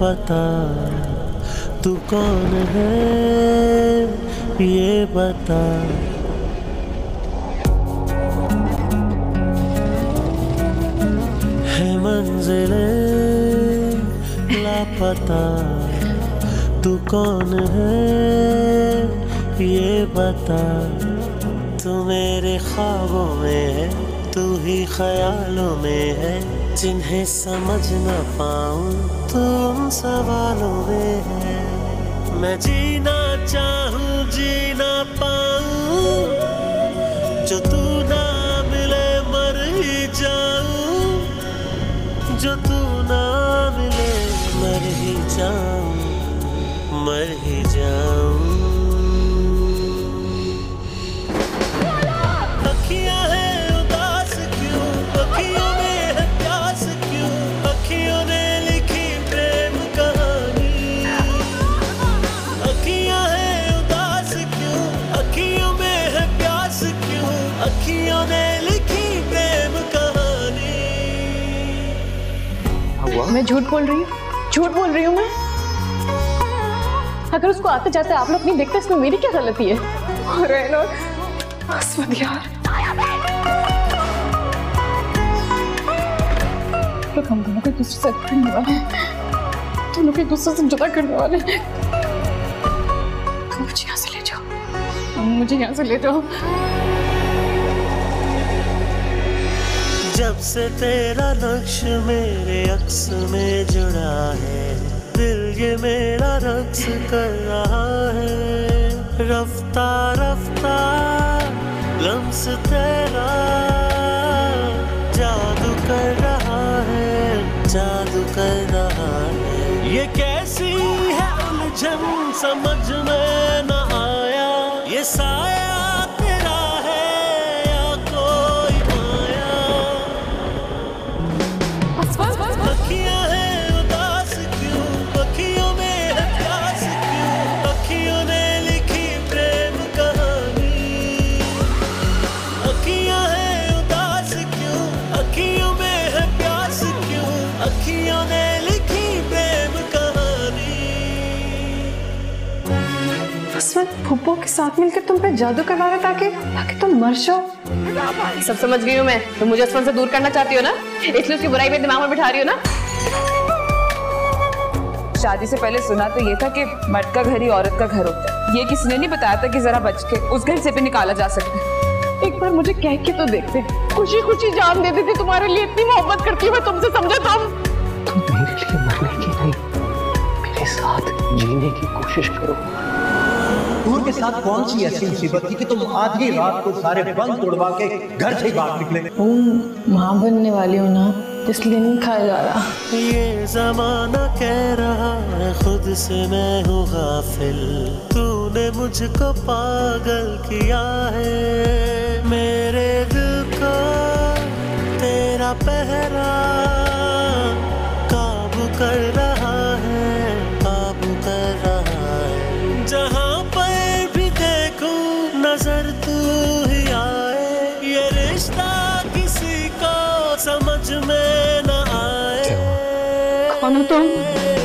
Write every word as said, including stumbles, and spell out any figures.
पता तू कौन है ये बता। है मंजिले लापता तू कौन है ये बता। तू मेरे ख्वाबों में है, तू ही ख्यालों में है, जिन्हें समझ न पाऊँ तू उन सवालों में है। मैं जीना चाहूँ जी ना पाऊँ, जो तू ना मिले मर ही जाऊँ, जो तू ना मिले मर ही जाऊँ, मर ही जाऊँ। अखियाँ हैं उदास क्यों, अखियों में है प्यास क्यों, अखियों ने लिखी प्रेम कहानी। अखियाँ हैं उदास क्यों, अखियों में है प्यास क्यों, अखियों ने लिखी प्रेम कहानी। मैं झूठ बोल रही हूँ, झूठ बोल रही हूँ मैं। अगर उसको आते जाते आप लोग नहीं देखते, इसमें मेरी क्या गलती है? और है ना तो हम दोनों को दूसरे से करने वाले, दोनों को दूसरे से जुदा करने वाले। तुम मुझे यहाँ से ले जाओ, मुझे यहाँ से ले जाओ। जब से तेरा नक्श मेरे अक्स में जुड़ा है, दिल ये मेरा रक्स कर रहा है। रफ्ता रफ्ता लम्स तेरा जादू कर रहा है, जादू कर रहा है। ये कैसी है उलझन समझ में न आया, ये साया तेरा है या कोई माया। अखियाँ हैं उदास क्यों, अखियों में है प्यास क्यों, अखियों ने लिखी प्रेम कहानी। अखियाँ हैं उदास क्यों, अखियों में है प्यास क्यों, अखियों ने लिखी प्रेम कहानी। उस वक्त फूफो के साथ मिलकर तुम पे जादू करवा रहे ताकि ताकि तुम मर जाओ। सब समझ गई हूँ मैं। तुम मुझे उस वक्त से दूर करना चाहती हो ना, इसलिए उसकी बुराई में दिमाग में बिठा रही हो ना। शादी से पहले सुना तो ये था कि मर्द का घर ही औरत का घर होता है। ये किसी ने नहीं बताया था कि जरा बच के उस घर से भी निकाला जा सकता है। एक बार मुझे कह के तो देखते, खुशी खुशी जान दे देती। तुम्हारे लिए इतनी मोहब्बत करती हूँ मैं तुमसे, समझो तुम। तुम मेरे लिए मरने की नहीं, मेरे साथ जीने की कोशिश करो। दूर के साथ कौन सी ऐसी मुसीबत थी कि तुम आधी रात को सारे बंद तोड़वा के घर से बाहर निकले। तुम माँ बनने वाली हो ना, इसलिए नहीं खाया जा रहा। ये जमाना कह रहा है खुद से मैं हूँ गाफिल, तूने मुझको पागल किया है। मेरे दिल को तेरा पहरा काबू कर रहा है, काबू कर रहा है। जहाँ पर भी देखूं नजर तू ही आए, ये रिश्ता किसी को समझ में न आए। कौन हो तुम?